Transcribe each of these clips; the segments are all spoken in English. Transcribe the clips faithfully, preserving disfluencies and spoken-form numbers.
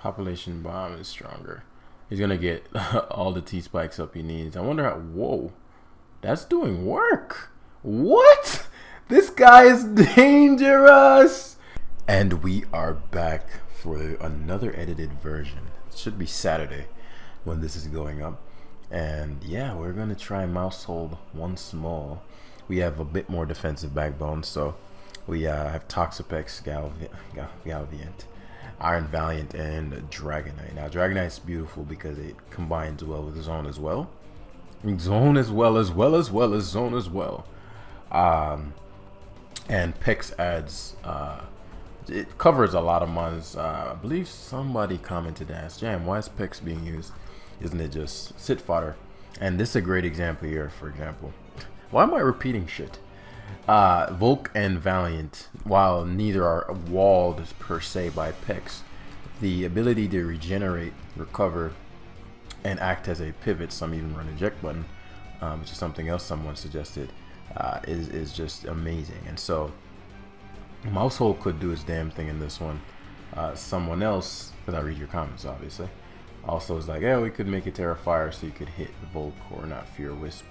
Population Bomb is stronger. He's gonna get all the T-Spikes up he needs. I wonder how, whoa, that's doing work. What? This guy is dangerous. And we are back for another edited version. It should be Saturday when this is going up. And yeah, we're gonna try Maushold once more. We have a bit more defensive backbone, so we uh, have Toxapex, Galviant, Iron Valiant, and Dragonite. Now, Dragonite's beautiful because it combines well with Zone as well. Zone as well as well as well as Zone as well. Um, and Pex adds, uh, it covers a lot of mons. Uh, I believe somebody commented and asked, Jam, why is Pex being used? Isn't it just sit fodder? And this is a great example here, for example. Why am I repeating shit? Uh, Volk and Valiant, while neither are walled per se by Pex, the ability to regenerate, recover, and act as a pivot, some even run eject button, um, which is something else someone suggested, uh, is, is just amazing. And so, Maushold could do his damn thing in this one. Uh, someone else, because I read your comments obviously, also is like, yeah, we could make a Terrifier so you could hit Volk or not Fear Wisp.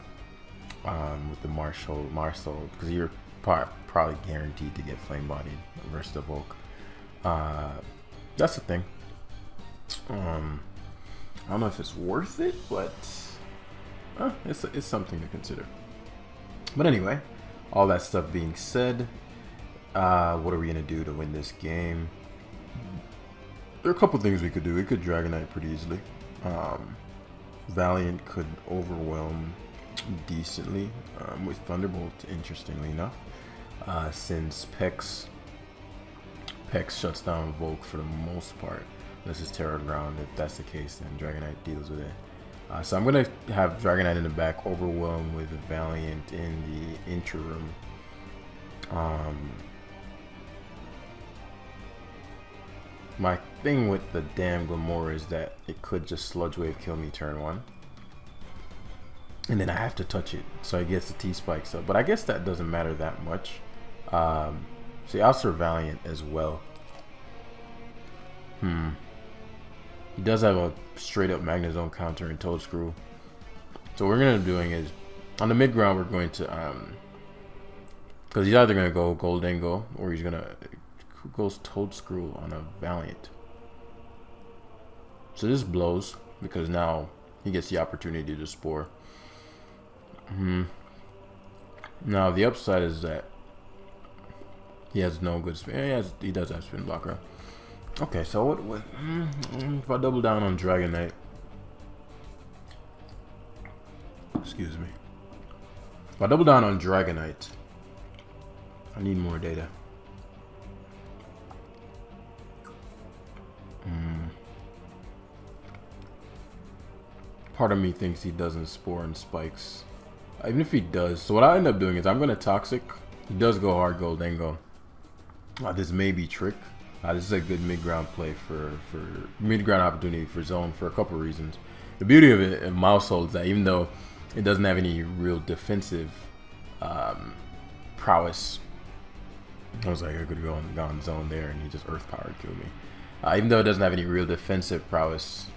Um, with the Maushold, Maushold, because you're par probably guaranteed to get flame bodied versus the Volk. Uh, that's the thing. Um, I don't know if it's worth it, but uh, it's it's something to consider. But anyway, all that stuff being said, uh, what are we gonna do to win this game? There are a couple things we could do. We could Dragonite pretty easily. Um, Valiant could overwhelm decently um, with Thunderbolt, interestingly enough, uh, since Pex Pex shuts down Volk for the most part. This is Terra Ground. If that's the case, then Dragonite deals with it. Uh, so I'm gonna have Dragonite in the back, overwhelmed with Valiant in the interim. Um, my thing with the damn Glimmora is that it could just Sludge Wave kill me turn one. And then I have to touch it, so it gets the T-Spikes up. But I guess that doesn't matter that much. Um, see, I'll serve Valiant as well. Hmm. He does have a straight-up Magnezone counter and Toad Screw. So what we're going to be doing is, on the mid-ground, we're going to... Because um, he's either going to go Gholdengo, or he's going to... goes Toad Screw on a Valiant. So this blows, because now he gets the opportunity to Spore. Mm-hmm. Now the upside is that he has no good spin. He, has, he does have spin blocker. Okay, so what, what? If I double down on Dragonite, excuse me. If I double down on Dragonite, I need more data. Mm. Part of me thinks he doesn't Spore and Spikes. Even if he does, so what I end up doing is I'm going to Toxic. He does go hard Gholdengo. Uh, this may be Trick. Uh, this is a good mid-ground play for, for mid-ground opportunity for Zone for a couple reasons. The beauty of it in Maushold is that even though it doesn't have any real defensive um, prowess, I was like, I could go on, go on Zone there and he just Earth Power killed me. Uh, even though it doesn't have any real defensive prowess,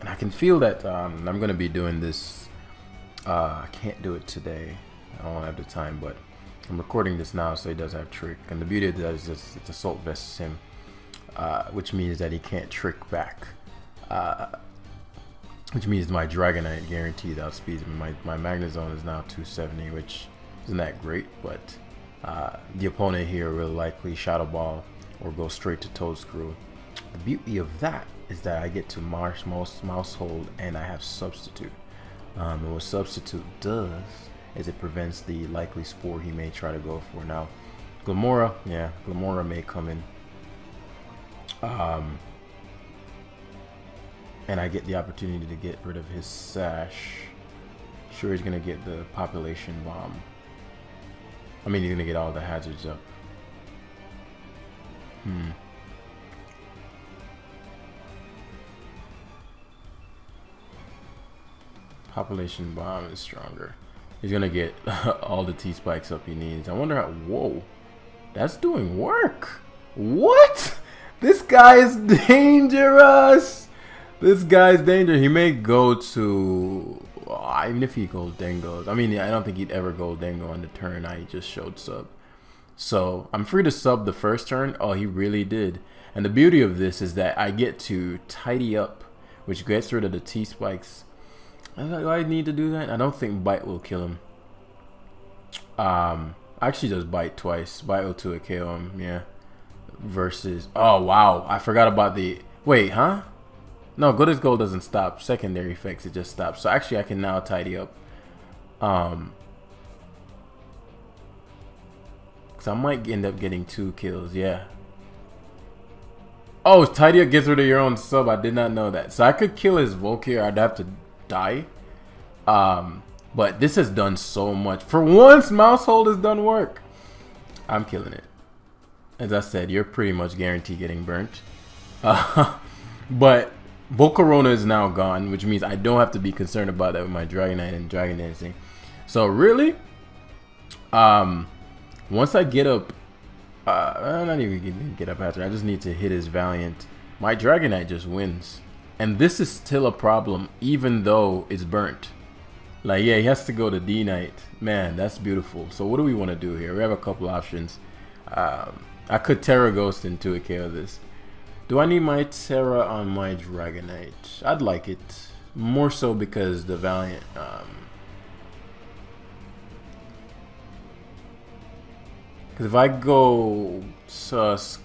and I can feel that um, I'm going to be doing this. Uh, I can't do it today. I don't have the time, but I'm recording this now, so he does have Trick. And the beauty of that is this, it's Assault Vests him, uh, which means that he can't Trick back. Uh, which means my Dragonite guaranteed outspeeds him. My, my Magnezone is now two seventy, which isn't that great, but uh, the opponent here will likely Shadow Ball or go straight to Toad Screw. The beauty of that is that I get to Marsh Maushold and I have Substitute. Um, and what Substitute does is it prevents the likely Spore he may try to go for. Now, Glimmora, yeah, Glimmora may come in. Um, and I get the opportunity to get rid of his Sash. Sure, he's going to get the Population Bomb. I mean, he's going to get all the hazards up. Hmm. Population Bomb is stronger. He's gonna get all the T-Spikes up he needs. I wonder how, whoa, that's doing work. What? This guy is dangerous. This guy's dangerous. He may go to... Oh, even if he Gholdengos. I mean, I don't think he'd ever Gholdengo on the turn I just showed sub. So, I'm free to sub the first turn. Oh, he really did. And the beauty of this is that I get to tidy up, which gets rid of the T-Spikes. Do I need to do that? I don't think Bite will kill him. Um, actually does Bite twice. Bite will to a K O him, yeah. Versus, oh wow, I forgot about the, wait, huh? No, Gold's Gold doesn't stop. Secondary effects, it just stops. So actually I can now tidy up. Um, Because I might end up getting two kills, yeah. Oh, tidy up gets rid of your own sub. I did not know that. So I could kill his Volcarona. I'd have to die. Um, but this has done so much. For once, Maushold has done work. I'm killing it. As I said, you're pretty much guaranteed getting burnt. Uh, but Volcarona is now gone, which means I don't have to be concerned about that with my Dragonite and Dragon Dancing. So really, um, once I get up, uh, I'm not even gonna get up after. I just need to hit his Valiant. My Dragonite just wins. And this is still a problem, even though it's burnt. Like, yeah, he has to go to D-Knight. Man, that's beautiful. So what do we want to do here? We have a couple options. Um, I could Terra Ghost into a K O this. Do I need my Terra on my Dragonite? I'd like it. More so because the Valiant... Um, because if I go Susk...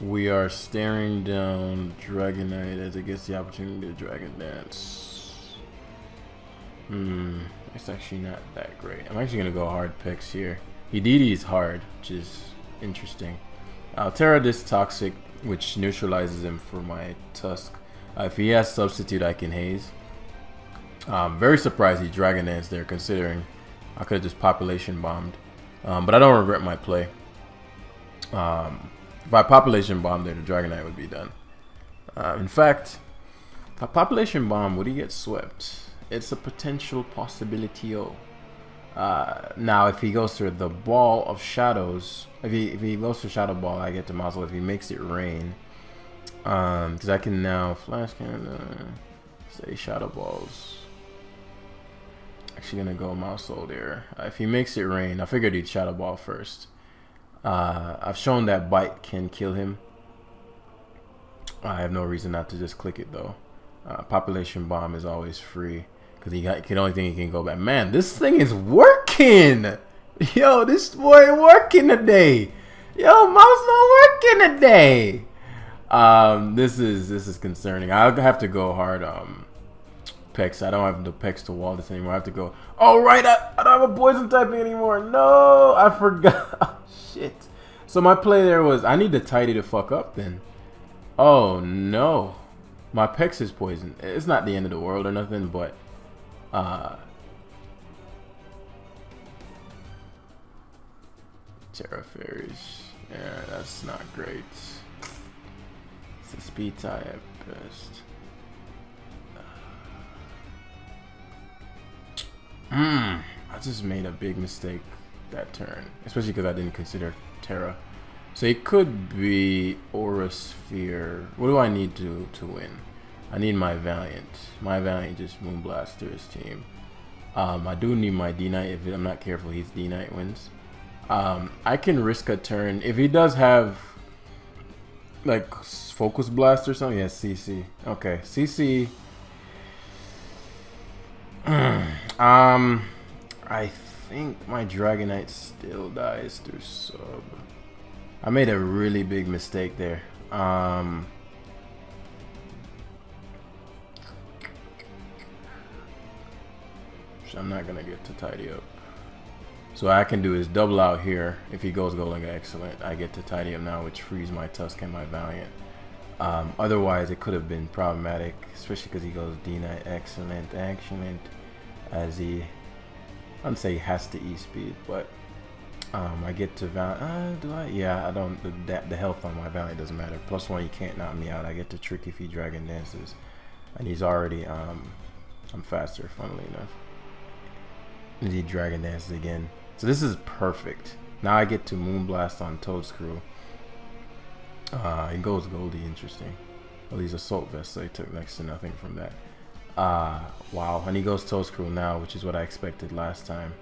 We are staring down Dragonite as it gets the opportunity to Dragon Dance. Hmm, it's actually not that great. I'm actually going to go hard picks here. Hididi is hard, which is interesting. I'll Terra this Toxic, which neutralizes him for my Tusk. Uh, if he has Substitute, I can Haze. Um, very surprised he Dragon Dance there, considering I could have just Population Bombed. Um, but I don't regret my play. Um... If I Population Bomb there, the Dragonite would be done. Uh, in fact, a Population Bomb, would he get swept? It's a potential possibility. Oh, uh, now if he goes through the Ball of Shadows, if he, if he goes through Shadow Ball, I get to Maushold. If he makes it rain, um, because I can now Flash Cannon, say Shadow Balls. Actually gonna go Maushold there. Uh, if he makes it rain, I figured he'd Shadow Ball first. Uh, I've shown that Bite can kill him. I have no reason not to just click it though. Uh, Population Bomb is always free because he got the only thing he can go back. Man, this thing is working. Yo, this boy working today. Yo, mouse not working today. Um, this is this is concerning. I'll have to go hard. Um, Pex. I don't have the Pex to wall this anymore. I have to go. Oh right, I, I don't have a poison typing anymore. No, I forgot. Shit. So my play there was I need to tidy the fuck up then. Oh no. My Pex is poison. It's not the end of the world or nothing, but uh Terra Fairies. Yeah, that's not great. It's a speed tie at best. Mmm, I just made a big mistake that turn, especially because I didn't consider Terra. So it could be Aura Sphere. What do I need to to win? I need my Valiant. My Valiant just Moonblast through his team. Um, I do need my D-Knight. If I'm not careful, his D-Knight wins. Um, I can risk a turn if he does have like Focus Blast or something. Yes, yeah, C C. Okay, C C. um, I. Th I think my Dragonite still dies through sub. I made a really big mistake there. Um, so I'm not gonna get to tidy up. So I can do is double out here. If he goes Gholdengo, excellent. I get to tidy up now, which frees my Tusk and my Valiant. Um, otherwise, it could have been problematic, especially because he goes D-Knight, excellent, excellent, as he. I would say he has to E-Speed, but um, I get to Valiant. Uh, do I? Yeah, I don't. The, the health on my Valiant doesn't matter. Plus one, he can't knock me out. I get to Trick if he Dragon Dances. And he's already, um, I'm faster, funnily enough. And he Dragon Dances again. So this is perfect. Now I get to Moonblast on Toad Screw. Uh, it goes Goldie, interesting. Well, he's Assault Vest, so he took next to nothing from that. Uh, wow, and he goes Toad Screw now, which is what I expected last time.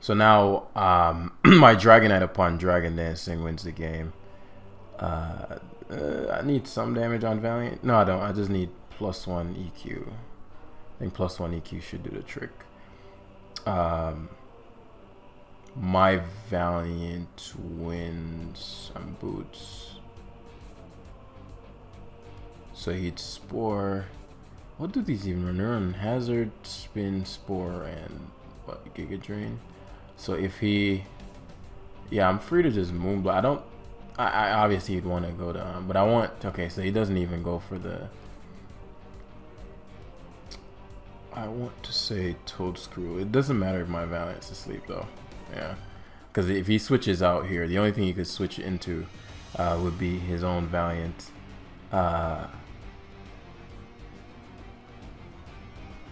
So now um, my Dragonite upon Dragon Dancing wins the game. Uh, uh, I need some damage on Valiant. No, I don't. I just need plus one E Q. I think plus one E Q should do the trick. Um, my Valiant wins on Boots. So he'd Spore. What do these even run? Run Hazard, Spin, Spore, and what, Giga Drain? So if he, yeah, I'm free to just Moonblast. I don't, I, I obviously you'd want to go down, but I want, okay, so he doesn't even go for the, I want to say Toad Screw. It doesn't matter if my Valiant's asleep though, yeah, because if he switches out here, the only thing he could switch into uh, would be his own Valiant. Uh,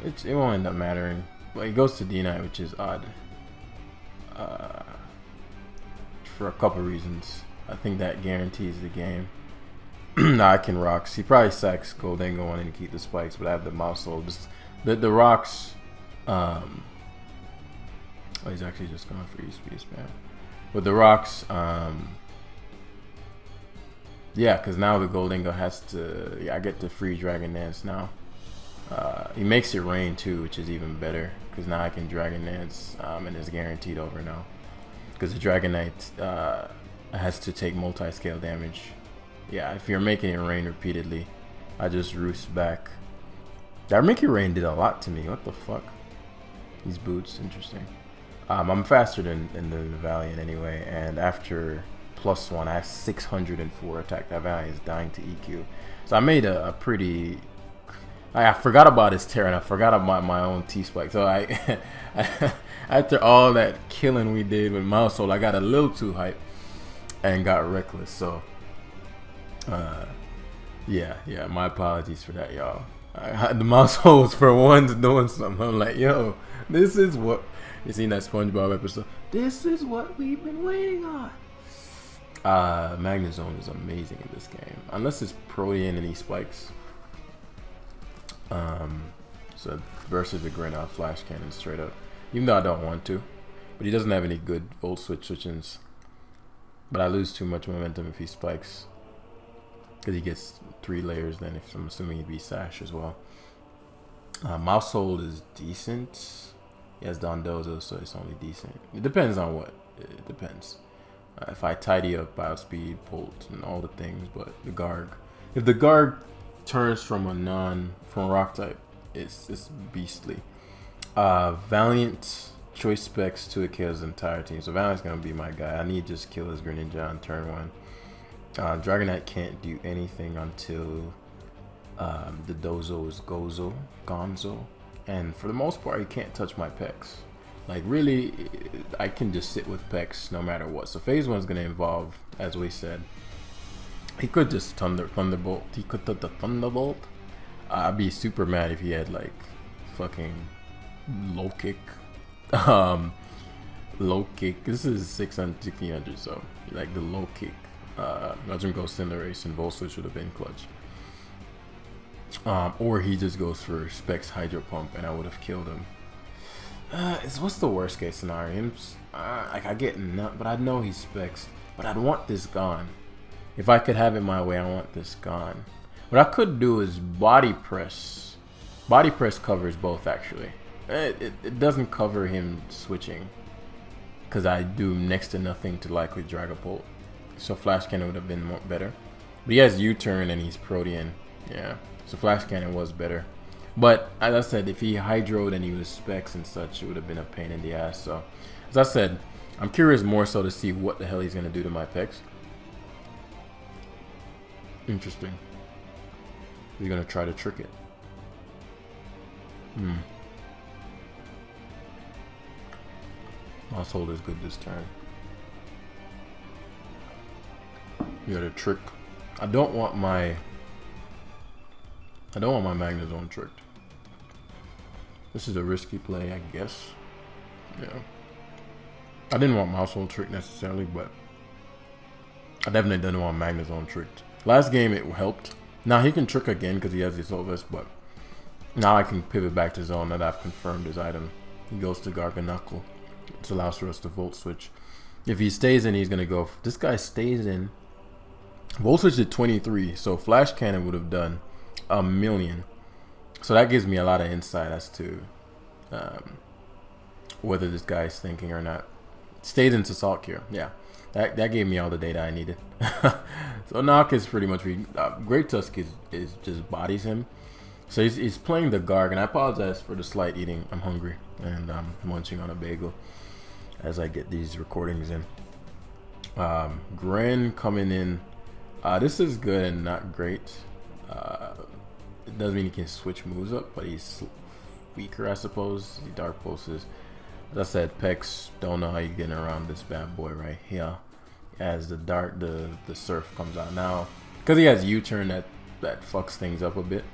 it, it won't end up mattering, but he goes to D nine, which is odd. Uh, for a couple reasons. I think that guarantees the game. Nah, I can rocks. He probably sacks Gholdengo on and keep the spikes, but I have the Maushold. Just the the rocks. Um, oh, he's actually just going for E S P spam. But the rocks. Um, yeah, because now the Gholdengo has to. Yeah, I get the free Dragon Dance now. Uh, he makes it rain too, which is even better because now I can Dragon Dance um, and it's guaranteed over now because the Dragonite uh, has to take multi-scale damage. Yeah, if you're making it rain repeatedly, I just roost back. That Make It Rain did a lot to me. What the fuck? These boots, interesting. Um, I'm faster than, than the Valiant anyway, and after plus one, I have six hundred and four attack. That Valiant is dying to E Q. So I made a, a pretty... I forgot about his Terran. I forgot about my own T-Spike. So I, after all that killing we did with Maushold, I got a little too hyped and got reckless. So, uh, yeah, yeah. My apologies for that, y'all. The Maushold was for once doing something. I'm like, yo, this is what you seen that SpongeBob episode. This is what we've been waiting on. Uh, Magnezone is amazing in this game, unless it's Protean and he spikes. Um, so versus the Greninja Flash Cannon straight up, even though I don't want to, but he doesn't have any good Volt Switch switch-ins. But I lose too much momentum if he spikes, because he gets three layers. Then if I'm assuming he'd be Sash as well. Uh, Maushold is decent. He has Dondozo, so it's only decent. It depends on what. It depends. Uh, if I tidy up Outspeed, Bolt, and all the things, but the Garg, if the Garg turns from a non from a rock type, it's it's beastly. Uh valiant choice specs to kill his entire team, so Valiant's gonna be my guy. I need to just kill his Greninja on turn one. uh Dragonite can't do anything until um the Dozo is gozo gonzo, and for the most part he can't touch my Pex. Like really, I can just sit with Pex no matter what. So phase one's gonna involve, as we said, he could just thunder thunderbolt. He could th the thunderbolt. Uh, I'd be super mad if he had like fucking low kick. Um, low kick. This is six hundred, sixteen hundred. So like the low kick. Uh, Legend Go Cinderace and Volt Switch would have been clutch. Um, or he just goes for Specs Hydro Pump, and I would have killed him. Uh, it's what's the worst case scenario? Him, uh, like I get none, but I know he specs. But I'd want this gone. If I could have it my way, I want this gone. What I could do is body press. Body press covers both, actually. It, it, it doesn't cover him switching, because I do next to nothing to likely Dragapult. So Flash Cannon would have been more better. But he has U-turn and he's Protean. Yeah, so Flash Cannon was better. But as I said, if he hydroed and he was specs and such, it would have been a pain in the ass. So as I said, I'm curious more so to see what the hell he's going to do to my Pex. Interesting. He's gonna try to trick it. Hmm. Maushold is good this turn. You got a trick. I don't want my. I don't want my Magnezone tricked. This is a risky play, I guess. Yeah. I didn't want Maushold tricked necessarily, but I definitely didn't want Magnezone tricked. Last game it helped. Now he can trick again because he has his Solvest, but now I can pivot back to zone that I've confirmed his item. He goes to Garganackle, which allows for us to Volt Switch. If he stays in, he's going to go. If this guy stays in, Volt Switch did twenty-three, so Flash Cannon would have done a million. So that gives me a lot of insight as to um, whether this guy is thinking or not. Stays into Salt Cure, yeah. That, that gave me all the data I needed. So Knock is pretty much... Uh, Great Tusk is, is just bodies him. So he's, he's playing the Garg, and I apologize for the slight eating. I'm hungry, and I'm munching on a bagel as I get these recordings in. Um, Gren coming in. Uh, this is good and not great. Uh, it doesn't mean he can switch moves up, but he's weaker, I suppose. He Dark Pulses. As I said, Pex, don't know how you're getting around this bad boy right here. As the dark, the the surf comes out now, because he has U-turn that that fucks things up a bit.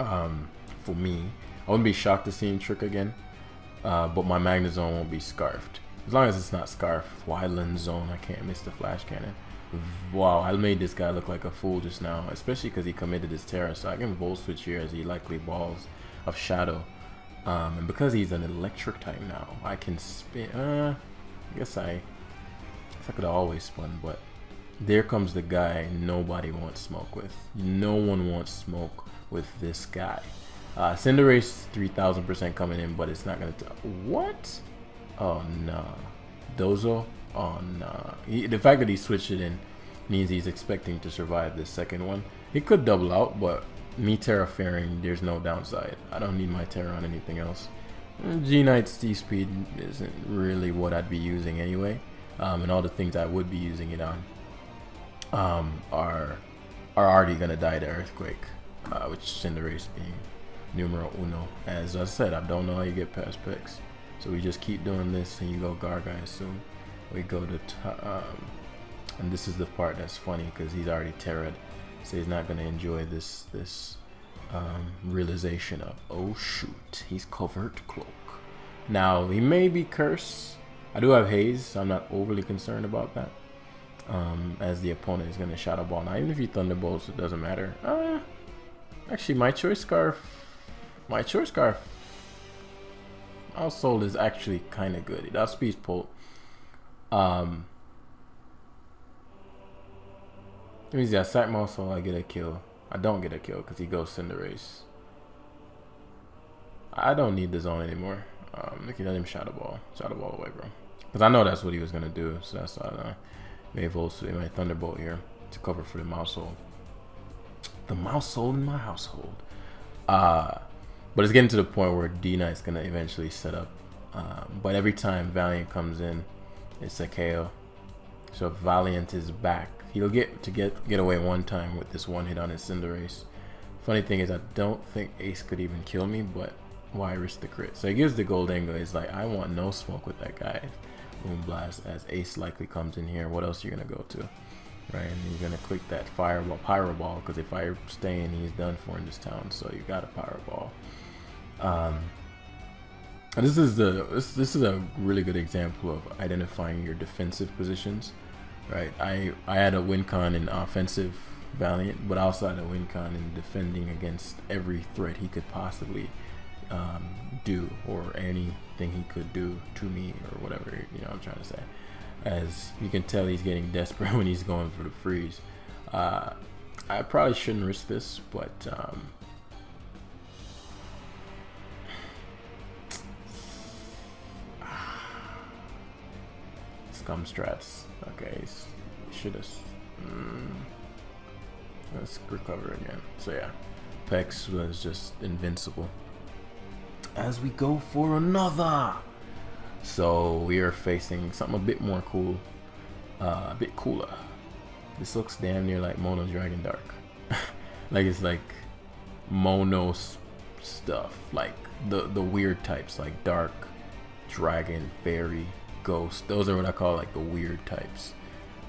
Um, for me, I wouldn't be shocked to see him trick again, uh, but my Magnezone won't be scarfed as long as it's not scarfed. Wyland Zone, I can't miss the Flash Cannon. Wow, I made this guy look like a fool just now, especially because he committed his Terra, so I can Volt Switch here as he likely balls of Shadow. Um, and because he's an electric type now, I can spin. Uh, I guess I, I guess I could have always spun, but there comes the guy nobody wants smoke with. No one wants smoke with this guy. Uh, Cinderace three thousand percent coming in, but it's not going to. What? Oh, no. Dozo? Oh, no. He, the fact that he switched it in means he's expecting to survive this second one. He could double out, but. Me Terrafaring, there's no downside. I don't need my Terra on anything else. G-Knight's T-Speed isn't really what I'd be using anyway. Um, and all the things I would be using it on um, are are already going to die to Earthquake, uh, which Cinderace being numero uno. As I said, I don't know how you get past Pex. So we just keep doing this, and you go Garganackle soon. We go to... T um, and this is the part that's funny, because he's already Terra'd. So he's not going to enjoy this this um, realization of, oh shoot, he's Covert Cloak. Now, he may be Curse. I do have Haze, so I'm not overly concerned about that. Um, as the opponent is going to Shadow Ball. Now, even if he Thunderbolts, it doesn't matter. Uh, actually, my Choice Scarf... My Choice Scarf... Maushold is actually kind of good. It outspeeds Pult. Um... It means I sack Maushold, I get a kill. I don't get a kill because he goes Cinderace. I don't need the zone anymore. Um, I can let him Shadow Ball. Shadow Ball away, bro. Because I know that's what he was going to do. So that's why I uh, may Volt my Thunderbolt here to cover for the Maushold. The Maushold in my household. Uh, but it's getting to the point where D-Knight's going to eventually set up. Uh, but every time Valiant comes in, it's a K O. So Valiant is back. He'll get to get get away one time with this one hit on his Cinderace. Funny thing is, I don't think Ace could even kill me, but why risk the crit? So he gives the Gholdengo. He's like, I want no smoke with that guy. Moon Blast as Ace likely comes in here. What else are you gonna go to, right? And you're gonna click that Fireball, Pyro Ball, because if I stay in, he's done for in this town. So you got a Pyro Ball. Um, and this is the this this is a really good example of identifying your defensive positions. Right, I, I had a win con in offensive Valiant, but I also had a win con in defending against every threat he could possibly um, do, or anything he could do to me, or whatever, you know what I'm trying to say. As you can tell, he's getting desperate when he's going for the freeze. Uh, I probably shouldn't risk this, but... Um, scum strats. Okay, should have. Mm, let's recover again. So yeah, Pex was just invincible. As we go for another, so we are facing something a bit more cool, uh, a bit cooler. This looks damn near like Mono Dragon Dark, like it's like Mono stuff, like the the weird types, like Dark, Dragon, Fairy. Ghost, those are what I call like the weird types,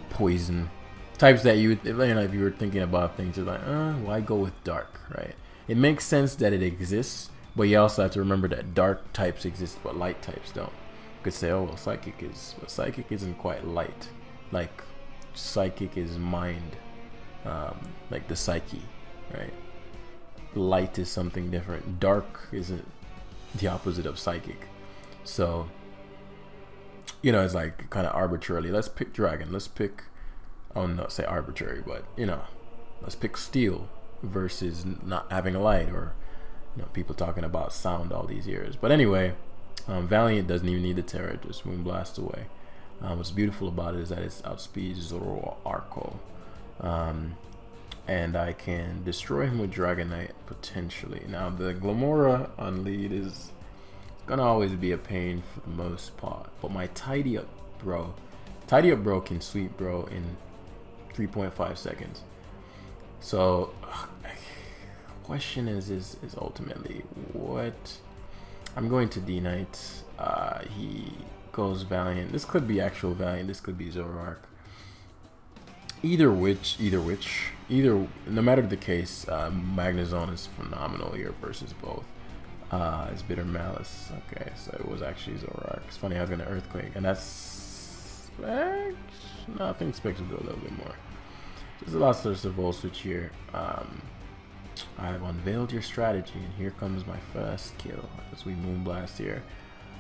poison types that you, you know, if you were thinking about things, you're like, uh, why go with Dark, right? It makes sense that it exists, but you also have to remember that Dark types exist, but Light types don't. could say, oh, well, psychic is, well, psychic isn't quite light. Like, psychic is mind, um, like the psyche, right? Light is something different. Dark isn't the opposite of psychic. So, you know, it's like kind of arbitrarily. Let's pick dragon. Let's pick, I'll not say arbitrary, but, you know, let's pick steel versus not having a light, or, you know, people talking about sound all these years. But anyway, um, Valiant doesn't even need the Terra, just Moonblast away. Um, what's beautiful about it is that it's outspeed Zoroark, um, and I can destroy him with Dragonite potentially. Now the Glimmora on lead is gonna always be a pain for the most part, but my Tidy Up Bro, Tidy Up Bro can sweep Bro in three point five seconds. So ugh, question is, is is ultimately what I'm going to D-Knight. Uh, he goes Valiant. This could be actual Valiant. This could be Zoroark. Either which, either which, either. No matter the case, uh, Magnezone is phenomenal here versus both. Uh, it's Bitter Malice. Okay, so it was actually Zoroark. It's funny, I was gonna Earthquake, and that's Specs. No, I think Specs will do a little bit more. There's a lot of Volt Switch here. Um, I've unveiled your strategy, and here comes my first kill as we Moonblast here.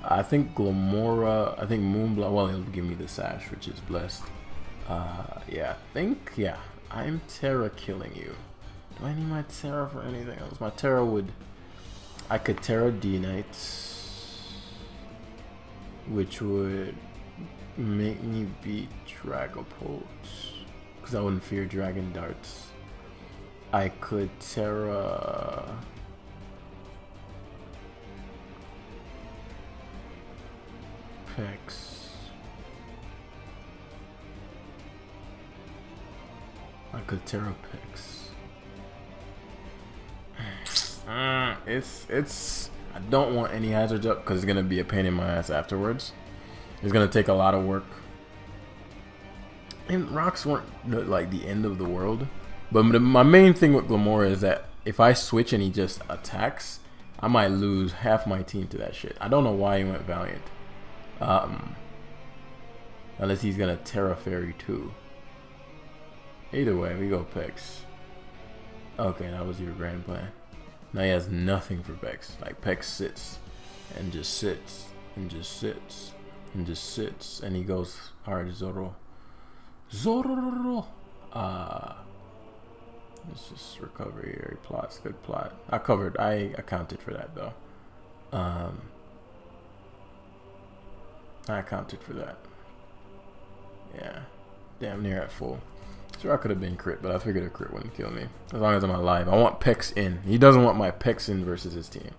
I think Glimmora, I think Moonblast, well, it'll give me the Sash, which is blessed. Uh, yeah, I think, yeah, I'm Terra killing you. Do I need my Terra for anything else? My Terra would, I could Terra D-Knight, which would make me beat Dragapult, because I wouldn't fear Dragon Darts. I could Terra... Pex. I could Terra Pex. Uh, it's, it's... I don't want any hazards up because it's going to be a pain in my ass afterwards. It's going to take a lot of work. And rocks weren't like the end of the world. But my main thing with Glimmora is that if I switch and he just attacks, I might lose half my team to that shit. I don't know why he went Valiant. Um, unless he's gonna Terra Fairy too. Either way, we go Pex. Okay, that was your grand plan. Now he has nothing for Pex. Like, Pex sits and just sits and just sits and just sits, and he goes hard Zoro. Zoro! Uh... Let's just recover here. Plots, good plot. I covered. I accounted for that though. Um, I accounted for that. Yeah, damn near at full. Sure, I could have been crit, but I figured a crit wouldn't kill me as long as I'm alive. I want Pex in. He doesn't want my Pex in versus his team.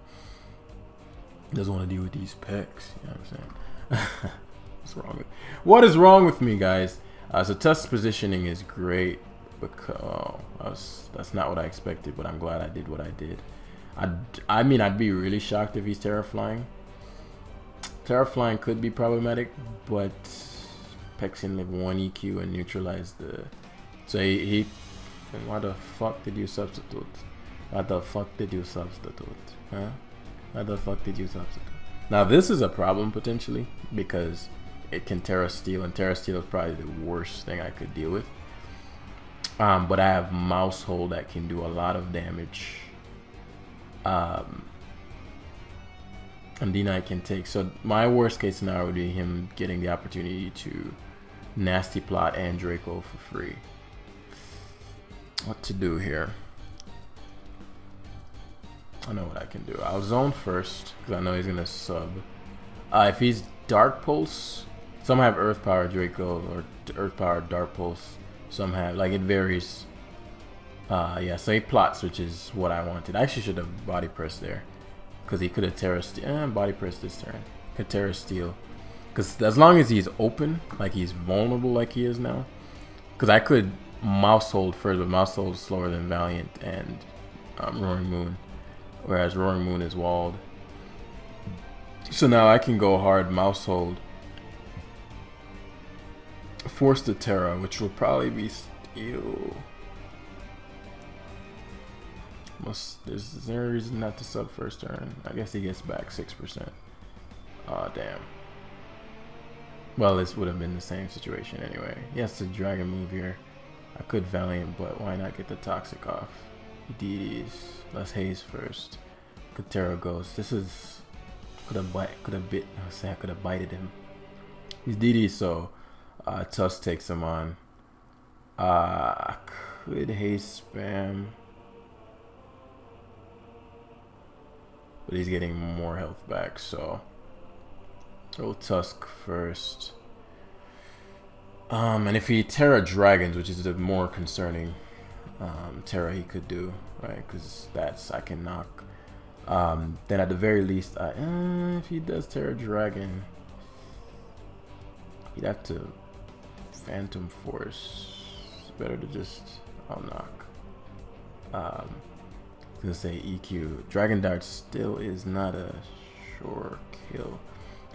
He doesn't want to deal with these Pex. You know what I'm saying? What's wrong with? What is wrong with me, guys? Uh, so test positioning is great. Because, oh, I was, that's not what I expected, but I'm glad I did what I did. I, I mean, I'd be really shocked if he's Terraflying. Terraflying could be problematic, but Pexing live one E Q and neutralize the... So he... he why the fuck did you substitute? Why the fuck did you substitute? Huh? Why the fuck did you substitute? Now this is a problem, potentially, because it can Terra Steal, and Terra Steal is probably the worst thing I could deal with. Um, but I have Maushold that can do a lot of damage. Um, and D nine can take. So my worst case scenario would be him getting the opportunity to nasty plot and Draco for free. What to do here? I know what I can do. I'll zone first because I know he's gonna sub. Uh, if he's Dark Pulse, some have Earth Power Draco or Earth Power Dark Pulse. Some have, like, it varies. Uh, yeah, so he plots, which is what I wanted. I actually should have body pressed there, because he could have Terra Steal. Eh, body pressed this turn. Could Terra Steal, because as long as he's open, like he's vulnerable, like he is now, because I could Maushold first, but Maushold is slower than Valiant and um, Roaring Moon, whereas Roaring Moon is walled. So now I can go hard Maushold. Force the Terra, which will probably be Steel. Must, is, is there a reason not to sub first turn? I guess he gets back six percent. Aw, damn. Well, this would have been the same situation anyway. Yes, the dragon move here. I could Valiant, but why not get the Toxic off? D Ds. Let's Haze first. Katera Ghost. This is... Could have bite. Could have bit. I say I could have bited him. He's D D, so uh, Tusk takes him on. Uh, I could Haze spam, but he's getting more health back, so go Tusk first. Um, and if he Terra Dragons, which is the more concerning um, Terra he could do, right? Because that's I can knock. Um, then at the very least, I, uh, if he does Terra Dragon, he'd have to Phantom Force. It's better to just I'll knock. Um, I was gonna say E Q. Dragon Dart still is not a sure kill,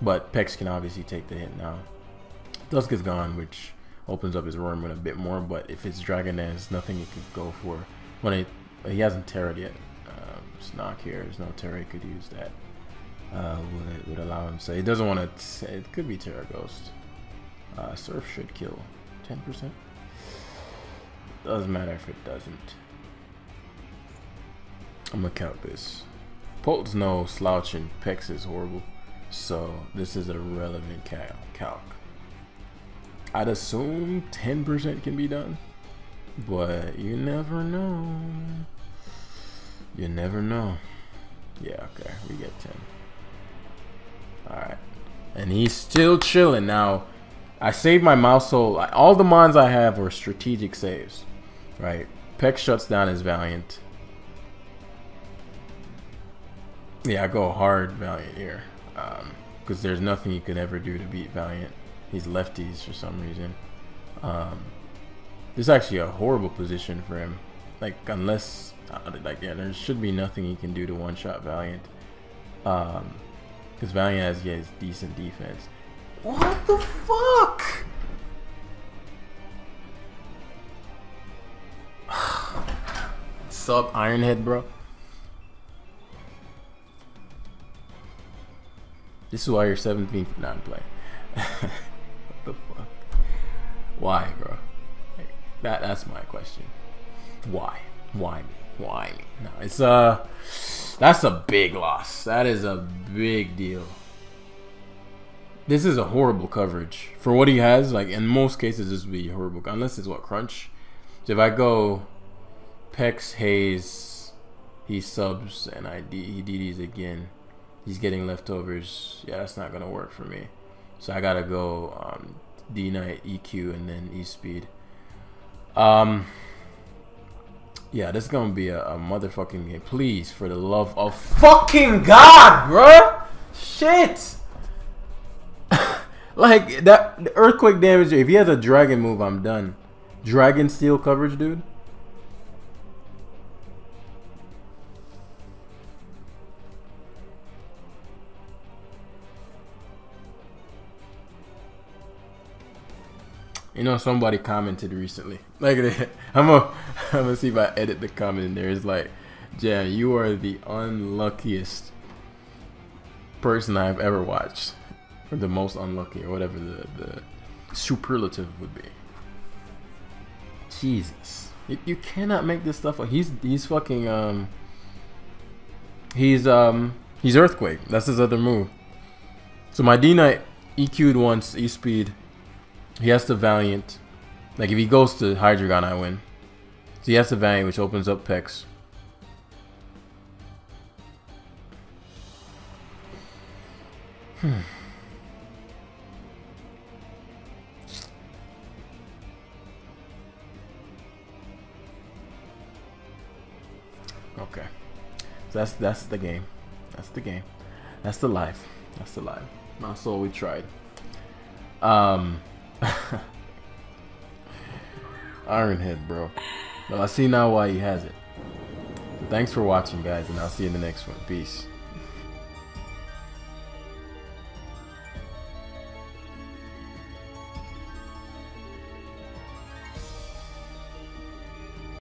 but Pex can obviously take the hit now. Dusk is gone, which opens up his Roaring Moon a bit more, but if it's Dragon, there's nothing he could go for. When it, he hasn't Terra'd yet. Knock here. There's no Terra he could use that uh, would would allow him. So he doesn't want to. It could be Terra Ghost. Uh, Surf should kill. Ten percent. Doesn't matter if it doesn't. I'm gonna count this. Polt's no slouch and Pex is horrible, so this is a relevant cal calc. I'd assume ten percent can be done, but you never know. You never know. Yeah, okay, we get ten. Alright. And he's still chilling. Now, I saved my Maushold. All the mons I have are strategic saves. Right? Peck shuts down his Valiant. Yeah, I go hard Valiant here. Um, because there's nothing he could ever do to beat Valiant. He's lefties for some reason. Um, this is actually a horrible position for him. Like, unless... Like yeah, there should be nothing he can do to one-shot Valiant, because um, Valiant has yeah, his decent defense. What the fuck? Sub Ironhead, bro. This is why you're seventeenth non-play. What the fuck? Why, bro? Like, that that's my question. Why? Why me? Why me? No, it's uh that's a big loss. That is a big deal. This is a horrible coverage for what he has. Like in most cases, this would be horrible unless it's what crunch. So if I go Pex Haze, he subs and I D he D Ds again. He's getting leftovers. Yeah, that's not gonna work for me. So I gotta go um, D Knight E Q and then E Speed. Um. Yeah, this is gonna be a, a motherfucking game. Please, for the love of fucking God, bruh! Shit! Like, that the earthquake damage, if he has a dragon move, I'm done. Dragon steel coverage, dude. You know, somebody commented recently. Like, I'm gonna, I'm gonna see if I edit the comment in there. It's like, Jam, you are the unluckiest person I've ever watched. Or the most unlucky, or whatever the, the superlative would be. Jesus. You, you cannot make this stuff up. He's, he's fucking, um... He's, um... He's Earthquake. That's his other move. So my D-Knight E Q'd once, E-Speed. He has to Valiant. Like if he goes to Hydreigon, I win. So he has to Valiant, which opens up Pex. Hmm. Okay. So that's that's the game. That's the game. That's the life. That's the life. My soul, we tried. Um Ironhead, bro. Well, I see now why he has it. Thanks for watching, guys, and I'll see you in the next one. Peace.